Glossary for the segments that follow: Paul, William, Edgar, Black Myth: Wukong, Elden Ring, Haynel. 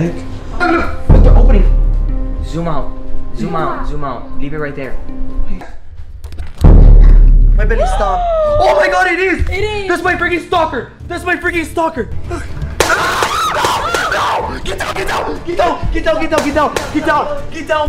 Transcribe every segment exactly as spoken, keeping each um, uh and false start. heck? What the opening? Zoom out. Zoom yeah. out. Zoom out. Leave it right there. Wait. My belly stopped. Oh my god, it is! It is! That's my freaking stalker! That's my freaking stalker! No! No! Get down! Get down! Get down! Get down! Get down! Get down! Get down! Get down!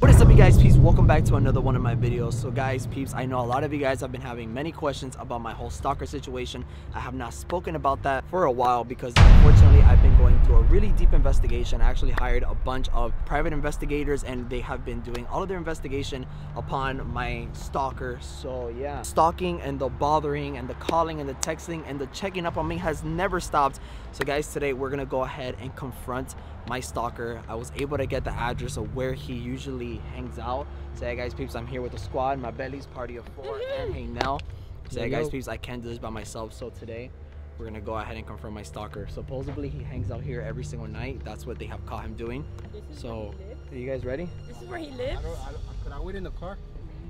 What is up, you guys? Peeps, welcome back to another one of my videos. So guys, peeps, I know a lot of you guys have been having many questions about my whole stalker situation. I have not spoken about that for a while because unfortunately I've been going through a really deep investigation. I actually hired a bunch of private investigators and they have been doing all of their investigation upon my stalker. So yeah, stalking and the bothering and the calling and the texting and the checking up on me has never stopped. So guys, today we're gonna go ahead and confront my stalker. I was able to get the address of where he usually hangs out. So hey guys, peeps, I'm here with the squad. My belly's party of four and Haynel. So hey guys, peeps, I can't do this by myself. So today we're gonna go ahead and confront my stalker. Supposedly he hangs out here every single night. That's what they have caught him doing. So are you guys ready? This is where he lives. I don't, I don't, could I wait in the car?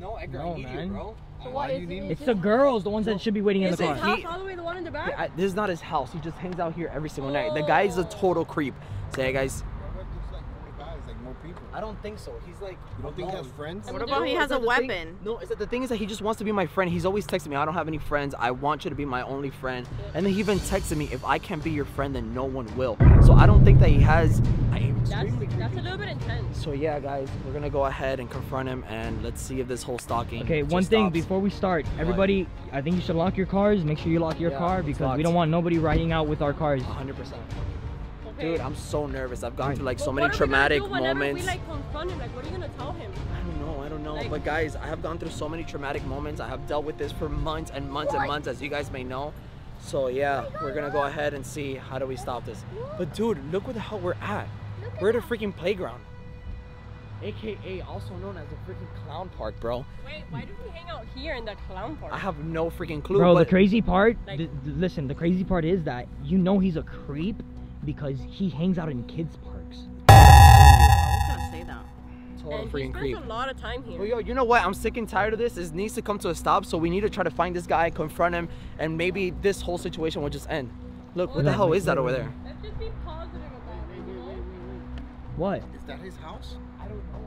No, Edgar, no, I need man. you, bro. So why you need It's the girls, the ones that should be waiting in the car. Is his house all the way, the one in the back? Yeah, I, this is not his house. He just hangs out here every single oh. night. The guy's a total creep. So hey guys. I don't think so. He's like, you don't think he has friends? What about he has a weapon? No, is that the thing is that he just wants to be my friend. He's always texting me, I don't have any friends. I want you to be my only friend. And then he even texted me, if I can't be your friend, then no one will. So I don't think that he has. I that's, that's a little bit intense. So yeah, guys, we're gonna go ahead and confront him and let's see if this whole stalking. Okay, one thing stops. Before we start, everybody, what? I think you should lock your cars. Make sure you lock your yeah, car because locked. we don't want nobody riding out with our cars. one hundred percent. Dude, I'm so nervous. I've gone through like so but many what are traumatic we do moments. We, like, confront him? Like, what are you gonna tell him? I don't know. I don't know. Like, but guys, I have gone through so many traumatic moments. I have dealt with this for months and months what? and months, as you guys may know. So yeah, oh we're gonna go ahead and see how do we stop this. But dude, look where the hell we're at. Look we're at a freaking playground, A K A also known as the freaking clown park, bro. Wait, why do we hang out here in the clown park? I have no freaking clue. Bro, but the crazy part. Like, th listen, the crazy part is that you know he's a creep. Because he hangs out in kids parks. I was gonna say that. Total freaking creep. And he spends a lot of time here. Well, yo, you know what? I'm sick and tired of this. It needs to come to a stop. So we need to try to find this guy, confront him, and maybe this whole situation will just end. Look, oh, what the hell is that over there? Let's just be positive about it. What? Is that his house? I don't know.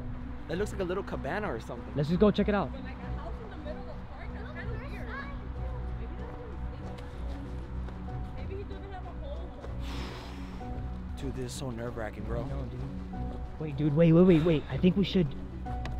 That looks like a little cabana or something. Let's just go check it out. But like a house in the middle of the park? That's kind of weird. Maybe he doesn't have a home. Dude, this is so nerve-wracking, bro. I know, dude. Wait, dude, wait, wait, wait, wait. I think we should,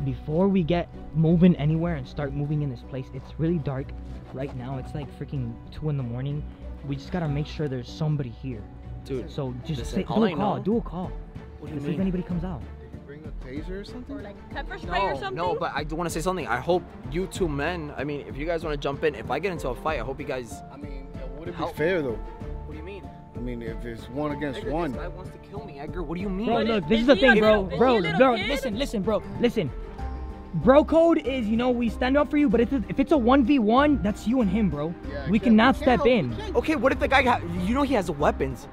before we get moving anywhere and start moving in this place, it's really dark right now. It's like freaking two in the morning. We just gotta make sure there's somebody here. Dude, so just listen, say, do a call, do a call. What do you mean? See if anybody comes out. Did you bring a taser or something? Or like pepper spray no, or something? No, but I do want to say something. I hope you two men, I mean, if you guys want to jump in, if I get into a fight, I hope you guys I mean, it wouldn't be fair, though. What do you mean? I mean, if it's one against Edgar, one. This guy wants to kill me, Edgar. What do you mean? Bro, look, this is the thing, bro. Bro, bro, listen, listen, bro, listen. Bro code is, you know, we stand up for you, but if it's, if it's a one v one, that's you and him, bro. Yeah, we cannot step in. Okay, what if the guy got, you know he has weapons.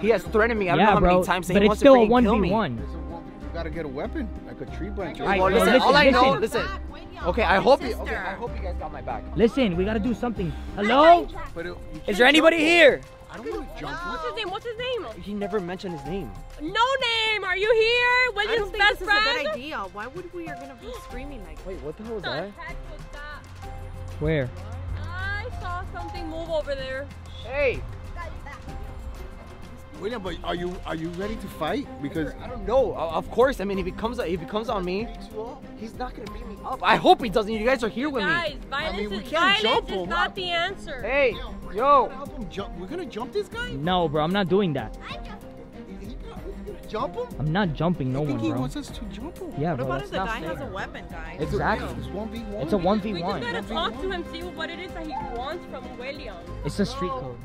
He has threatened me. I don't know how many times he wants to freaking kill me. But it's still a one v one. You gotta get a weapon, like a tree branch. Well, listen, all I know, listen. Okay, I hope you, okay, I hope you guys got my back. Listen, we gotta do something. Hello? Is there anybody here? I don't want to jump. No. What's his name? What's his name? He never mentioned his name. No name. Are you here? With his best friend? I don't think this is a good idea. Why would we are gonna be screaming like that? Wait, what the hell was that? Where? I saw something move over there. Hey. William, but are you are you ready to fight? Because I don't know. Of course. I mean, if he comes if he comes on me, he's not gonna beat me up. I hope he doesn't. You guys are here you with guys, me. Guys, violence, I mean, we is, can't violence jump is not the answer. Hey, yo. Jump. We're gonna jump this guy? No, bro. I'm not doing that. I jump. Is he gonna jump him? I'm not jumping. No I think one, he bro. He wants us to jump him. Yeah, what bro. What about if the guy fair. has a weapon, guys? Exactly. It's one v one. It's a one v one. We just gotta talk to him, see what it is that he wants from William. It's a street code.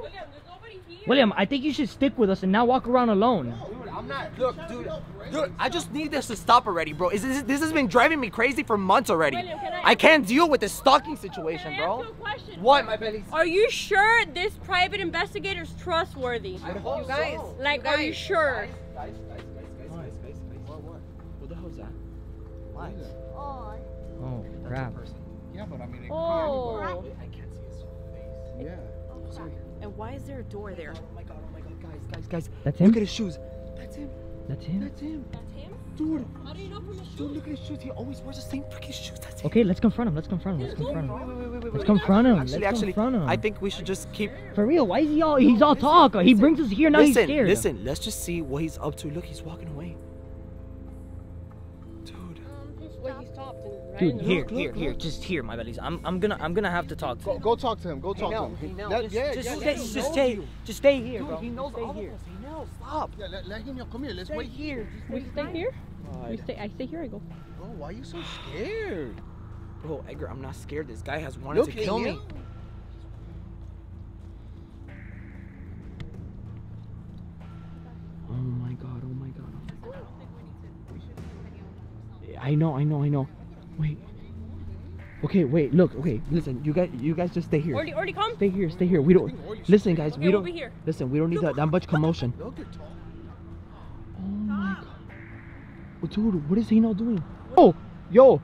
William, there's nobody here. William, I think you should stick with us and not walk around alone. No, dude, I'm not. Look, dude, dude, I just need this to stop already, bro. Is this, this has been driving me crazy for months already. William, can I, I can't deal with this stalking situation, can I bro. Ask you a question? What, my belly? Are you sure this private investigator's trustworthy? I hope you guys. So. Like, you guys, are you sure? Guys, guys, guys, guys, guys, guys, guys, guys. What, what? What the hell is that? Why? Oh, oh crap. Yeah, but I mean, it oh. can't. I can't see his face. Yeah. Sorry. And why is there a door there? Oh my god, oh my god, Guys, guys, guys. That's him? Look at his shoes. That's him. That's him. That's him. That's him. Dude. How do you know from his shoes? Dude, look at his shoes. He always wears the same freaking shoes. That's him. Okay, let's confront him. Let's confront him. Let's confront him. Wait, wait, wait, wait, wait. Let's confront him. Actually, let's actually, him. I think we should just keep. For real? Why is he all? He's all talk. He brings us here. Now listen, he's scared. Listen, listen. Let's just see what he's up to. Look, he's walking away. Dude. Wait, he stopped. Dude, here, look, here, look, here, look. Just here, my buddies. I'm, I'm gonna, I'm gonna have to talk to go, him. Go talk to him. Go talk Haynel, to him. Haynel, that, yeah, just, yeah, stay, just, just stay, just stay here, dude, bro. He knows all of us. Haynel, stop. Yeah, let, let him come here. Let's stay wait here. We stay time. Here. God. We stay. I stay here. I go. Bro, why are you so scared? Bro, Edgar, I'm not scared. This guy has wanted look, to kill Haynel. me. Oh my God! Oh my God! Oh my God! I know! I know! I know! Wait. Okay, wait. Look. Okay, listen. You guys, you guys, just stay here. Orly, Orly, come. Stay here. Stay here. We don't. Listen, guys. Okay, we don't. We'll be here. Listen, we don't need no, that, that much commotion. No, oh my God. Oh, dude, what is Haynel doing? Oh, yo,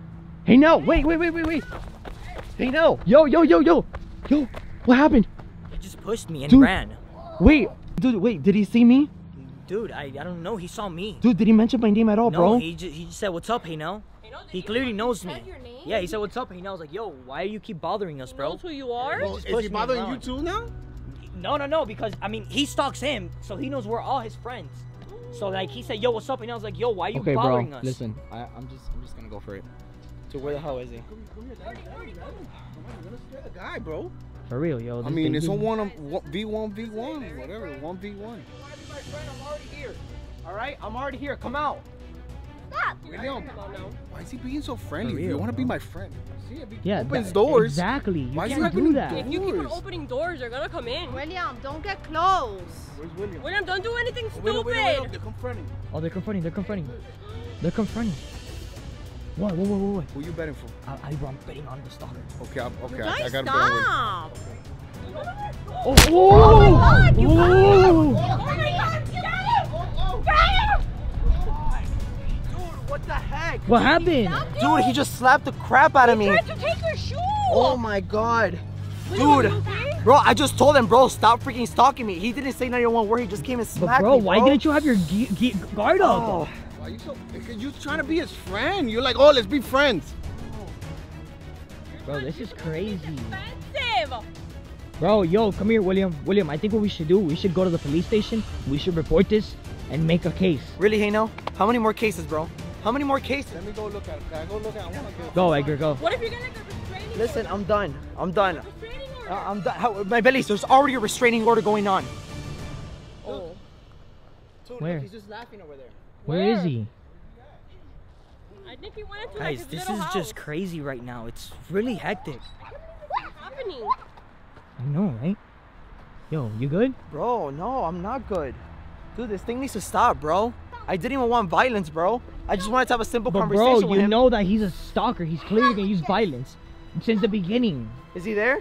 Haynel. Wait, wait, wait, wait, wait. Haynel. Yo, yo, yo, yo, yo. What happened? He just pushed me and dude, ran. Wait, dude. Wait, did he see me? Dude, I, I don't know. He saw me. Dude, did he mention my name at all, no, bro? No, he just, he just said, "What's up, Haynel?" He clearly knows me. Yeah, he said, "What's up?" He knows, like, "Yo, why do you keep bothering us, bro?" Knows who you are? Bro, is he bothering you too now? No, no, no. Because I mean, he stalks him, so he knows we're all his friends. So like, he said, "Yo, what's up?" And I was like, "Yo, why are you okay, bothering bro, us?" Listen, I, I'm just, I'm just gonna go for it. So where the hell is he? The guy, bro. For real, yo. I mean, it's a one v one v one, whatever, one v one. You wanna be my friend? I'm already here. All right, I'm already here. Come out. Stop. William, why is he being so friendly? Real, you want to be my friend? See, if he yeah, opens that, doors. Exactly. You why can't is he do that? Doors? If you keep on opening doors, they're gonna come in. William, don't get close. Where's William? William, don't do anything oh, stupid. William, William, they're confronting. Oh, they're confronting. They're confronting. They're confronting. What? What? What? What? Who you betting for? I, I, I'm betting on the stalker. Okay. I'm, okay. I, I gotta stop. bet on William. Oh! Oh! Oh my God! You oh! Got oh my God! Get out of here! Oh! Oh! What the heck? What happened? He Dude, he just slapped the crap out he of me. He tried to take her shoe. Oh my God. Dude, okay? Bro, I just told him, bro, stop freaking stalking me. He didn't say not even one word. He just came and slapped bro, me, bro. Why didn't you have your guard up? Oh. Why are you so, you're trying to be his friend. You're like, oh, let's be friends. Bro, this is crazy. Defensive. Bro, yo, come here, William. William, I think what we should do, we should go to the police station. We should report this and make a case. Really, Haynel? How many more cases, bro? How many more cases? Let me go look at it. Can I go look at it? I want to go. Go, Edgar, go. What if you're going to get a restraining order? Listen, I'm done. I'm done. A restraining order? Uh, I'm done. How, my bellies, there's already a restraining order going on. Oh. Dude, where? Look, he's just laughing over there. Where, Where is he? I think he went into Guys, like, his this is house. just crazy right now. It's really hectic. What's happening? I know, right? Yo, you good? Bro, no, I'm not good. Dude, this thing needs to stop, bro. I didn't even want violence, bro. I just wanted to have a simple but conversation bro, with him. Bro, you know that he's a stalker. He's clearly gonna use violence since the beginning. Is he there?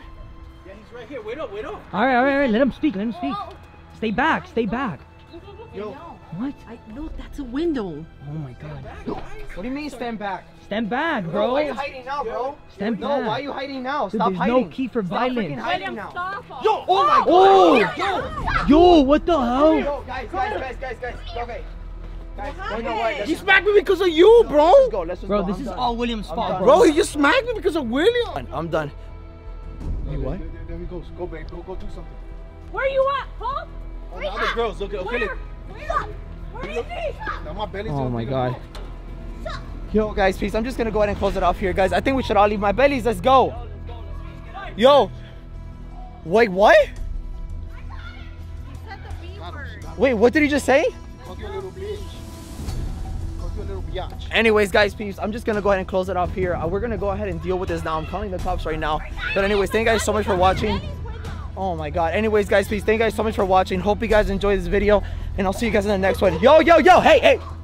Yeah, he's right here. Wait up, wait up. All right, all right, all right. Let him speak. Let him speak. Stay back. Stay back. Yo. What? I know that's a window. Oh my God. What do you mean stand back? Stand back, bro. No, why are you hiding now, bro? Stand no, back. No, why are you hiding now? Dude, stop there's hiding. There's no key for stop violence. Hiding now. Stop. Yo, oh my oh. God. Yo. Yo, what the hell? Yo, guys, guys, guys, guys, guys. Okay. Guys, no, no, wait, he smacked me because of you, bro. No, let's go, let's bro, go. this I'm is done. all William's fault, bro. Bro, he just smacked me because of William. I'm done. Hey, what? There, there, there he goes. Go, babe. Go, go do something. Where are you at, Paul? Oh, the other at? girls. Okay, okay. Where? Where? Where is he? Now my belly's oh my God. Go. Yo, guys, please. I'm just gonna go ahead and close it off here, guys. I think we should all leave my bellies. Let's go. Yo, let's go. Let's Yo. Out, wait, what? I got it. He said the B word. Wait, what did he just say? Anyways, guys, peeps, I'm just gonna go ahead and close it off here. Uh, we're gonna go ahead and deal with this now. I'm calling the cops right now. But anyways, thank you guys so much for watching. Oh my God. Anyways, guys, please, thank you guys so much for watching. Hope you guys enjoyed this video, and I'll see you guys in the next one. Yo, yo, yo, hey, hey.